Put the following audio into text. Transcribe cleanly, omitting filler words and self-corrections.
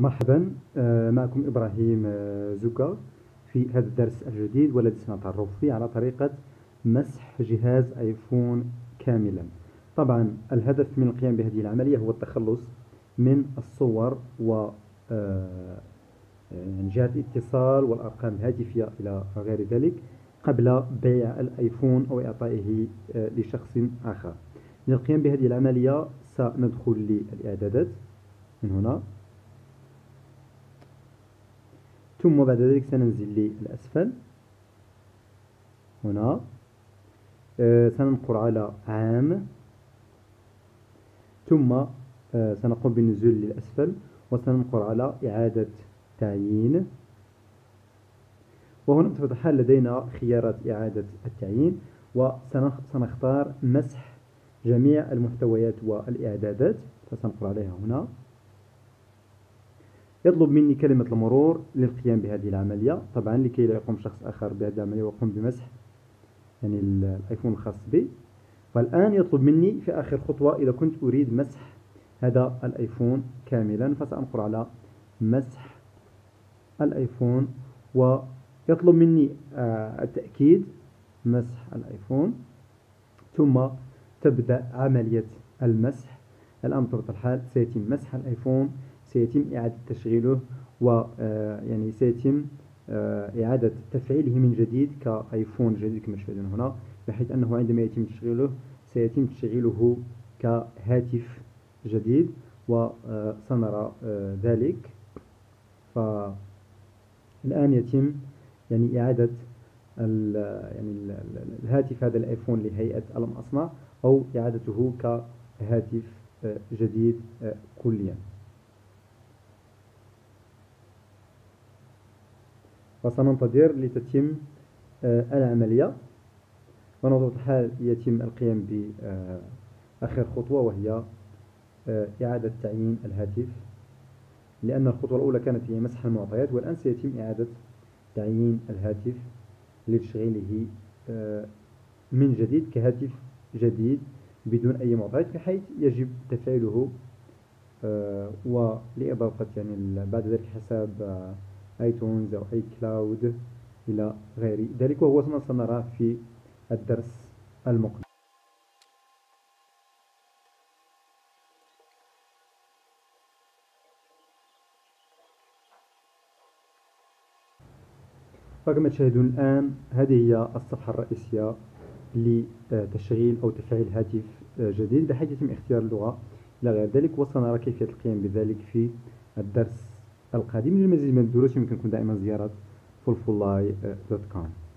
مرحبا، معكم ابراهيم زكا في هذا الدرس الجديد والذي سنتعرف فيه على طريقة مسح جهاز ايفون كاملا. طبعا الهدف من القيام بهذه العملية هو التخلص من الصور و جهات الاتصال والارقام الهاتفية الى غير ذلك قبل بيع الايفون او اعطائه لشخص اخر. للقيام بهذه العملية سندخل للاعدادات من هنا، ثم بعد ذلك سننزل للأسفل هنا، سننقر على عام، ثم سنقوم بالنزول للأسفل وسننقر على إعادة تعيين. وهنا بطبيعة الحال لدينا خيارات إعادة التعيين، وسنختار مسح جميع المحتويات والإعدادات، فسنقر عليها هنا. يطلب مني كلمة المرور للقيام بهذه العملية، طبعا لكي لا يقوم شخص آخر بهذه العملية ويقوم بمسح يعني الأيفون الخاص بي. والآن يطلب مني في آخر خطوة إذا كنت أريد مسح هذا الأيفون كاملا، فسأنقر على مسح الأيفون، ويطلب مني التأكيد مسح الأيفون، ثم تبدأ عملية المسح. الآن بطبيعة الحال سيتم مسح الأيفون، سيتم إعادة تشغيله، و يعني سيتم إعادة تفعيله من جديد كأيفون جديد كما تشاهدون هنا، بحيث أنه عندما يتم تشغيله سيتم تشغيله كهاتف جديد، وسنرى ذلك. فالآن يتم يعني إعادة الهاتف هذا الأيفون لهيئة ألم أصنع، أو إعادته كهاتف جديد كليا. وسننتظر لتتم العملية، ونظرة الحال يتم القيام بآخر خطوة وهي إعادة تعيين الهاتف، لأن الخطوة الأولى كانت هي مسح المعطيات، والآن سيتم إعادة تعيين الهاتف لتشغيله من جديد كهاتف جديد بدون أي معطيات، بحيث يجب تفعيله ولإضافة يعني بعد ذلك حساب اي تونز أو اي كلاود إلى غير ذلك، وهو ما سنراه في الدرس المقبل. فكما تشاهدون الآن هذه هي الصفحة الرئيسية لتشغيل أو تفعيل هاتف جديد، بحيث يتم اختيار اللغة إلى غير ذلك، وسنرى كيفية القيام بذلك في الدرس القادم. للمزيد من الدروس يمكنكم دائما زيارة فولفولاي.com.